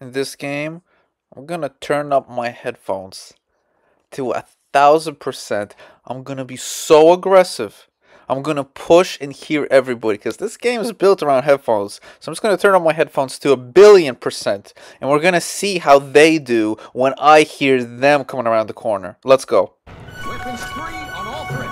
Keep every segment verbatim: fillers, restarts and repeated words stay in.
in this game, I'm gonna turn up my headphones to a thousand percent. I'm gonna be so aggressive. I'm gonna push and hear everybody because this game is built around headphones. So I'm just gonna turn up my headphones to a billion percent, and we're gonna see how they do when I hear them coming around the corner. Let's go. Weapons free on all threats.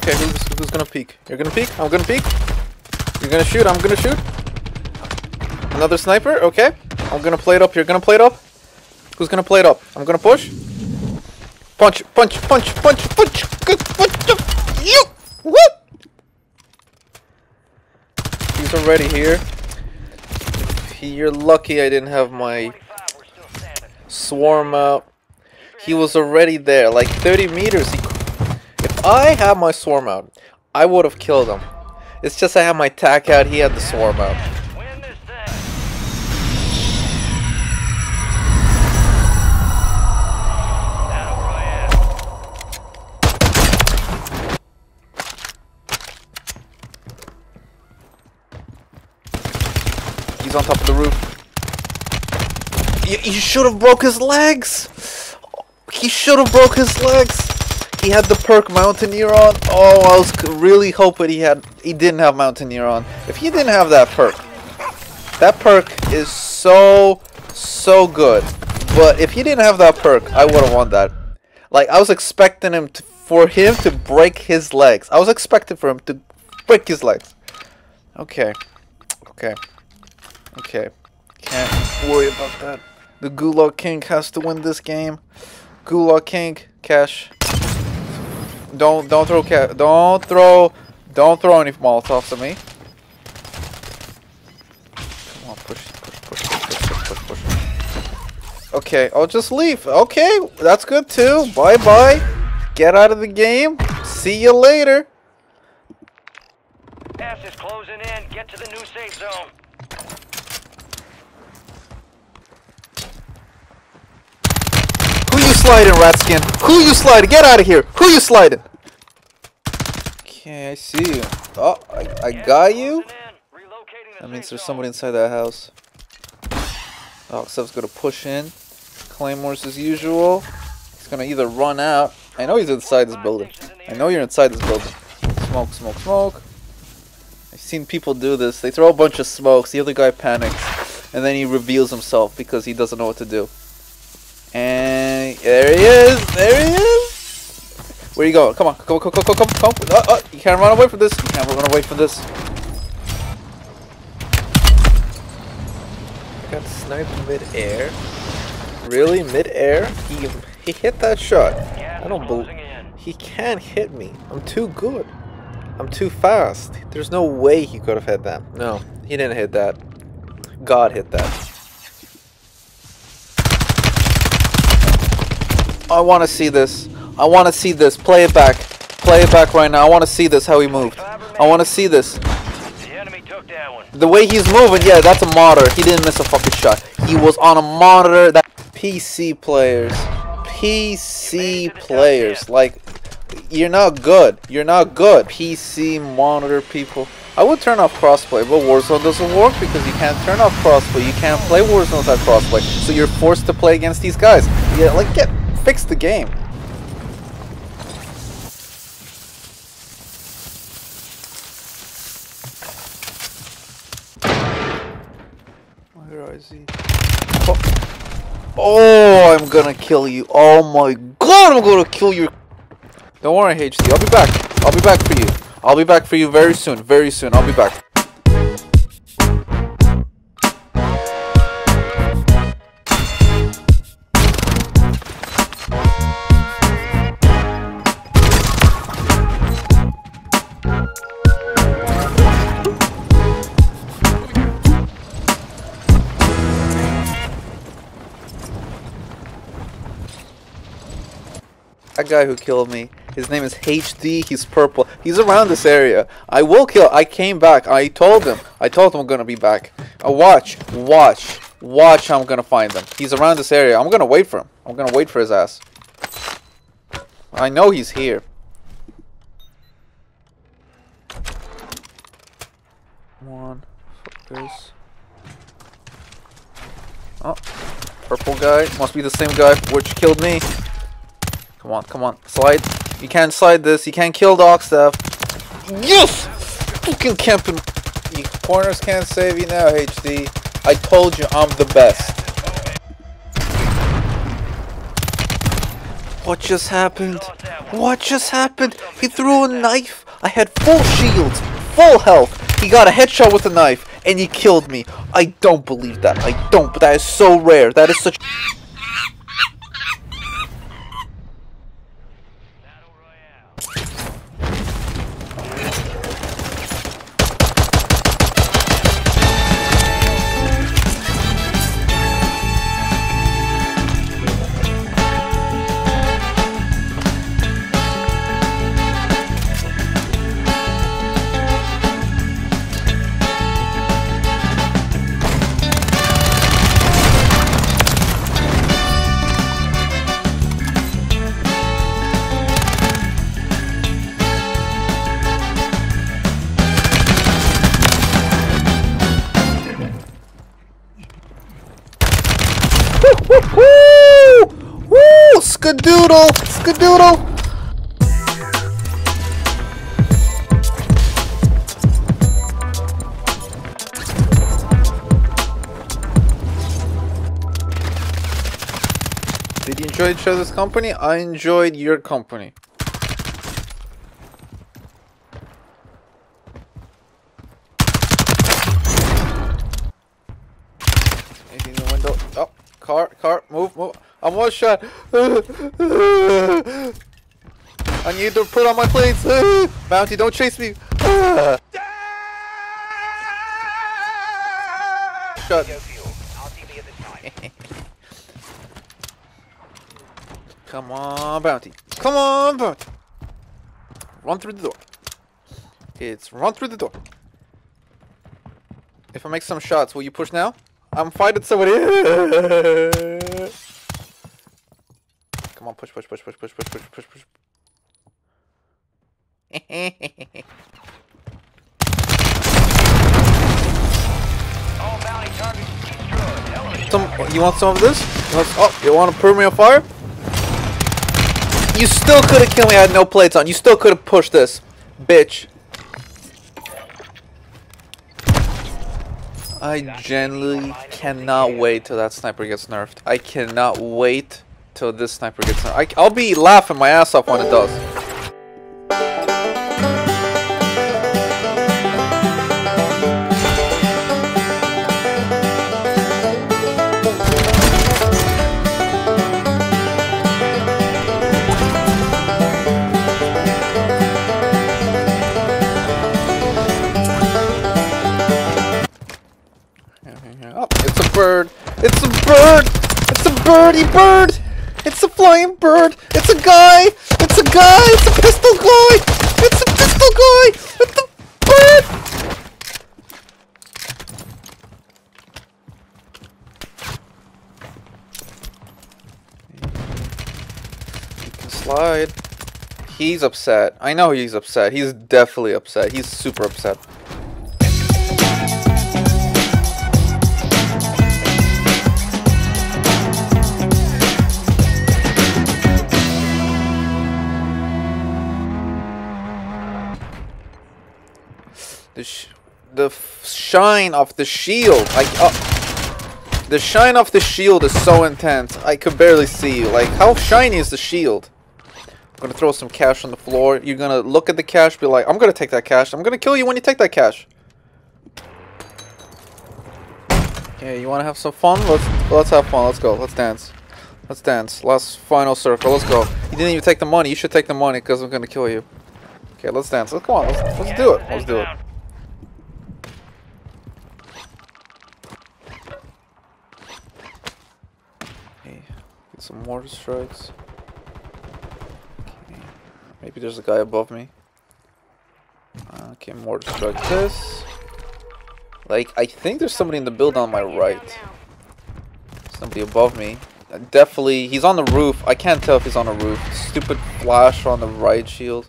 Okay, who's, who's gonna peek? You're gonna peek? I'm gonna peek? You're gonna shoot? I'm gonna shoot? Another sniper? Okay. I'm gonna play it up. You're gonna play it up? Who's gonna play it up? I'm gonna push. Punch, punch, punch, punch, punch, punch, punch, you! What? He's already here. You're lucky I didn't have my swarm out. He was already there. Like thirty meters. He I had my swarm out. I would have killed him. It's just I had my tac out. He had the swarm out. He's on top of the roof. You, you should have broke his legs. He should have broke his legs. He had the perk Mountaineer on. Oh, I was really hoping he had. He didn't have Mountaineer on. If he didn't have that perk, that perk is so so good. But if he didn't have that perk, I would have won that. Like I was expecting him to, for him to break his legs. I was expecting for him to break his legs. Okay, okay, okay. Can't worry about that. The Gulag King has to win this game. Gulag King, cash. Don't don't throw ca don't throw don't throw any Molotovs at me. Come on, push, push, push, push, push, push, push. Okay, I'll just leave. Okay, that's good too. Bye bye. Get out of the game. See you later. Pass is closing in. Get to the new safe zone. Sliding, Ratskin. Who you sliding? Get out of here. Who you sliding? Okay, I see you. Oh, I, I got you. That means there's somebody inside that house. Oh, Xev's gonna push in. Claymores as usual. He's gonna either run out. I know he's inside this building. I know you're inside this building. Smoke, smoke, smoke. I've seen people do this. They throw a bunch of smokes. The other guy panics, and then he reveals himself because he doesn't know what to do. And there he is, there he is. Where you going? Come on, come, come, come, come, come, come. Oh, oh, you can't run away from this. You can't run away from this. I got sniped mid-air. Really, mid-air? He he hit that shot. I don't believe he can't hit me. I'm too good. I'm too fast. There's no way he could have hit that. No, he didn't hit that. God hit that. I want to see this. I want to see this. Play it back. Play it back right now. I want to see this, how he moved. I want to see this. The enemy took that one. The way he's moving, yeah, that's a monitor. He didn't miss a fucking shot. He was on a monitor. That P C players. P C players. Like, you're not good. You're not good. P C monitor people. I would turn off crossplay, but Warzone doesn't work because you can't turn off crossplay. You can't play Warzone without crossplay. So you're forced to play against these guys. Yeah, like, get... Fix the game. Where is he? Oh. Oh, I'm gonna kill you. Oh my god. clone! I'm gonna kill your... Don't worry, H D. I'll be back. I'll be back for you. I'll be back for you very soon. Very soon. I'll be back. That guy who killed me, his name is H D, he's purple, he's around this area. I will kill, I came back, I told him, I told him I'm gonna be back. Uh, watch, watch, watch how I'm gonna find him. He's around this area, I'm gonna wait for him, I'm gonna wait for his ass. I know he's here. Come on, focus. Oh, purple guy, must be the same guy which killed me. Come on, come on, slide. You can't slide this, you can't kill the Oxstaff. Yes! Fucking camping. You corners can't save you now, H D. I told you I'm the best. What just happened? What just happened? He threw a knife. I had full shields, full health. He got a headshot with a knife and he killed me. I don't believe that. I don't, but that is so rare. That is such... Skadoodle! Skadoodle! Did you enjoy each other's company? I enjoyed your company. Anything in the window? Oh, car, car, move, move. I'm one shot. I need to put on my plates. Bounty, don't chase me. Shot. Come on, Bounty. Come on, Bounty. Run through the door. It's run through the door. If I make some shots, will you push now? I'm fighting somebody. Come on, push, push, push, push, push, push, push, push, push. Some, you want some of this? You want, oh, you want a perimeter fire? You still could have killed me. I had no plates on. You still could have pushed this, bitch. I genuinely cannot wait till that sniper gets nerfed. I cannot wait. So this sniper gets on. I, I'll be laughing my ass off when it does. Oh, it's a bird. It's a bird. It's a birdie bird. It's a flying bird! It's a guy! It's a guy! It's a pistol guy! It's a pistol guy! It's a bird! You can slide. He's upset. I know he's upset. He's definitely upset. He's super upset. The, sh the f shine of the shield. I, uh, The shine off the shield is so intense. I could barely see you. Like, how shiny is the shield? I'm gonna throw some cash on the floor. You're gonna look at the cash, be like, I'm gonna take that cash. I'm gonna kill you when you take that cash. Yeah, you wanna have some fun? Let's let's have fun. Let's go. Let's dance. Let's dance. Last final circle. Let's go. You didn't even take the money. You should take the money because I'm gonna kill you. Okay, let's dance. Let's come on. Let's, let's do it. Let's do it. Some more strikes. Okay. Maybe there's a guy above me. Okay, more strike this. Like, I think there's somebody in the build on my right. Somebody above me. Uh, definitely, he's on the roof. I can't tell if he's on the roof. Stupid flash on the right shield.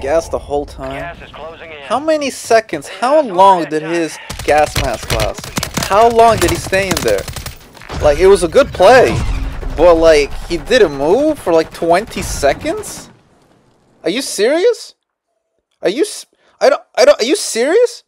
Gas the whole time. How many seconds? How long did his gas mask last? How long did he stay in there? Like, it was a good play, but like, he didn't move for like twenty seconds. Are you serious? Are you? I don't. I don't. Are you serious?